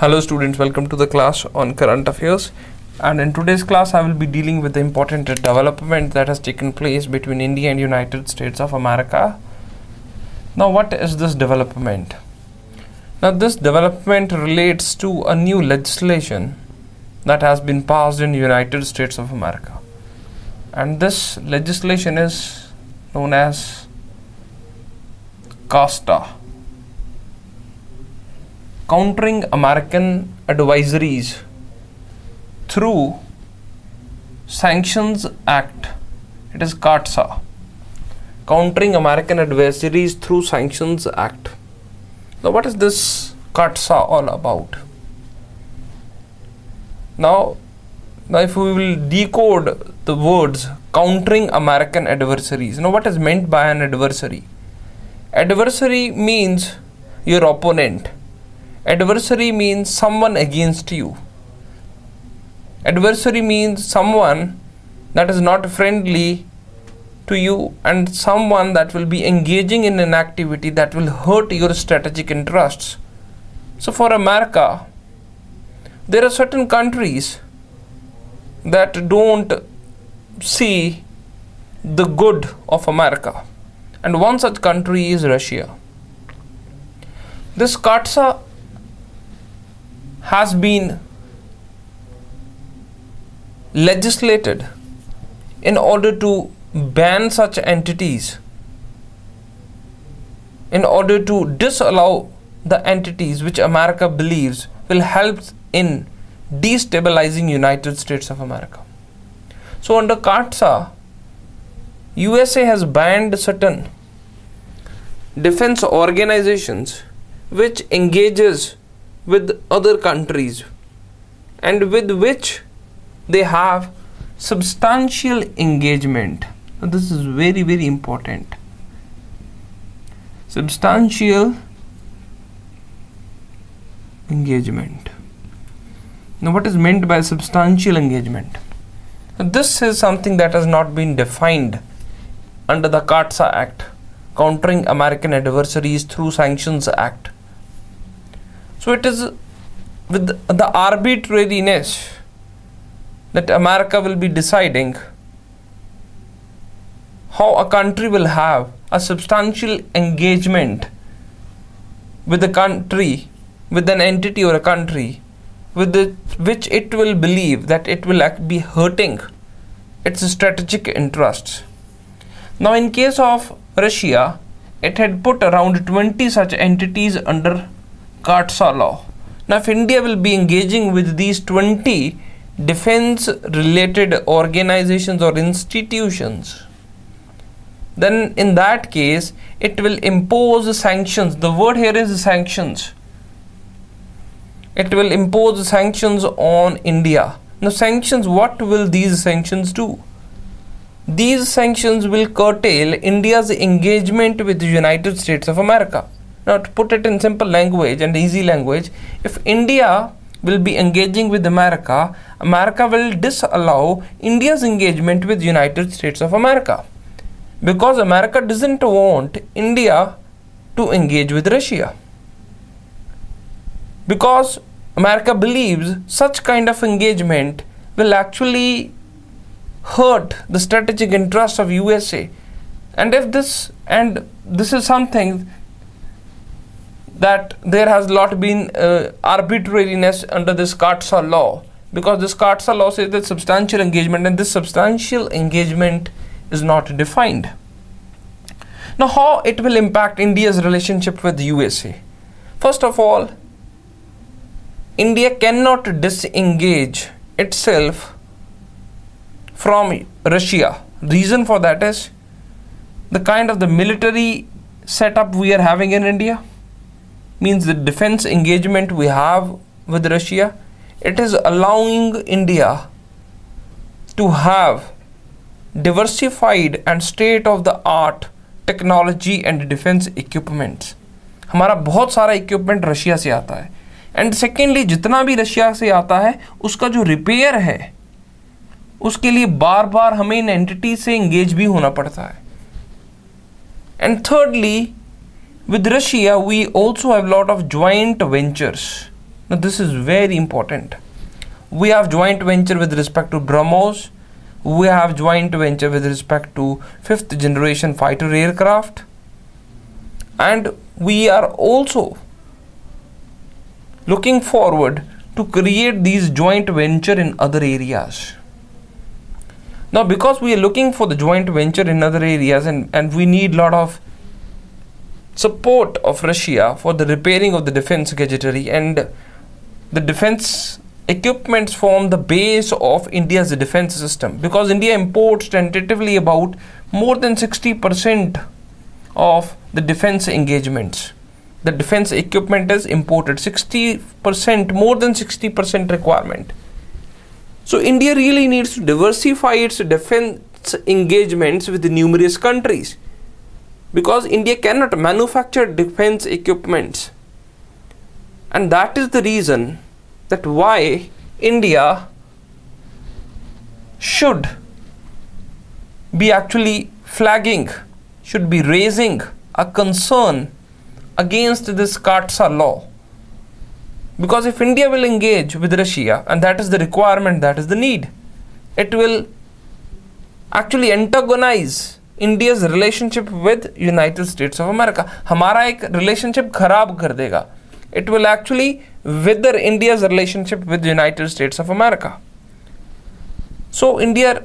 Hello students, welcome to the class on current affairs, and in today's class I will be dealing with the important development that has taken place between India and United States of America. Now what is this development? Now this development relates to a new legislation that has been passed in United States of America, and this legislation is known as CAASTA, Countering American Adversaries Through Sanctions Act. It is CAASTA, Countering American Adversaries Through Sanctions Act. Now what is this CAASTA all about? Now if we will decode the words countering American adversaries, now what is meant by an adversary? Adversary means your opponent. Adversary means someone against you. Adversary means someone that is not friendly to you and someone that will be engaging in an activity that will hurt your strategic interests. So for America, there are certain countries that don't see the good of America, and one such country is Russia. This CAASTA has been legislated in order to ban such entities, in order to disallow the entities which America believes will help in destabilizing United States of America. So under CAASTA, USA has banned certain defense organizations which engages with other countries and with which they have substantial engagement. Now, this is very, very important. Substantial engagement. Now, what is meant by substantial engagement? Now, this is something that has not been defined under the CAASTA Act, Countering American Adversaries Through Sanctions Act. So it is with the arbitrariness that America will be deciding how a country will have a substantial engagement with a country, with an entity or a country, with which it will believe that it will be hurting its strategic interests. Now in case of Russia, it had put around 20 such entities under CAASTA law. Now if India will be engaging with these 20 defense related organizations or institutions, then in that case it will impose sanctions. The word here is sanctions. It will impose sanctions on India. Now sanctions, what will these sanctions do? These sanctions will curtail India's engagement with the United States of America. Now to put it in simple language and easy language, if India will be engaging with America, America will disallow India's engagement with United States of America, because America doesn't want India to engage with Russia, because America believes such kind of engagement will actually hurt the strategic interests of USA. And this is something that there has not been arbitrariness under this CAASTA law, because this CAASTA law says that substantial engagement, and this substantial engagement is not defined. Now how it will impact India's relationship with USA? First of all, India cannot disengage itself from Russia. Reason for that is the kind of the military setup we are having in India, means the defense engagement we have with Russia, it is allowing India to have diversified and state-of-the-art technology and defense equipments. हमारा बहुत सारा equipment Russia से आता है, and secondly जितना भी Russia से आता है उसका जो repair है उसके लिए बार बार हमें इन entity से engage भी होना पड़ता है, and thirdly with Russia we also have lot of joint ventures. Now this is very important. We have joint venture with respect to BrahMos. We have joint venture with respect to 5th generation fighter aircraft. And we are also looking forward to create these joint venture in other areas. Now because we are looking for the joint venture in other areas and we need lot of support of Russia for the repairing of the defense gadgetry, and the defense equipments form the base of India's defense system, because India imports tentatively about more than 60% of the defense engagements. The defense equipment is imported, 60%, more than 60% requirement. So India really needs to diversify its defense engagements with numerous countries, because India cannot manufacture defense equipments, and that is the reason that why India should be actually flagging, should be raising a concern against this CAATSA law. Because if India will engage with Russia, and that is the requirement, that is the need, it will actually antagonize India's relationship with United States of America. Hamara ek relationship kharab kar dega. It will actually wither India's relationship with the United States of America. So India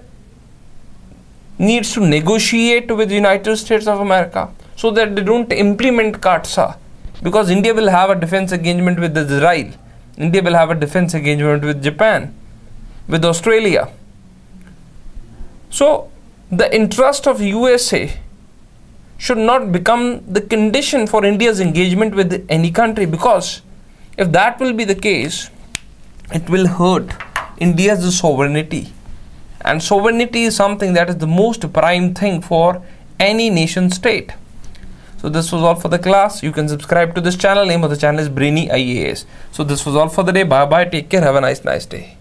needs to negotiate with the United States of America so that they don't implement CAATSA, because India will have a defense engagement with Israel, India will have a defense engagement with Japan, with Australia. So the interest of USA should not become the condition for India's engagement with any country, because if that will be the case, it will hurt India's sovereignty. And sovereignty is something that is the most prime thing for any nation state. So this was all for the class. You can subscribe to this channel. Name of the channel is Brainy IAS. So this was all for the day. Bye bye. Take care. Have a nice day.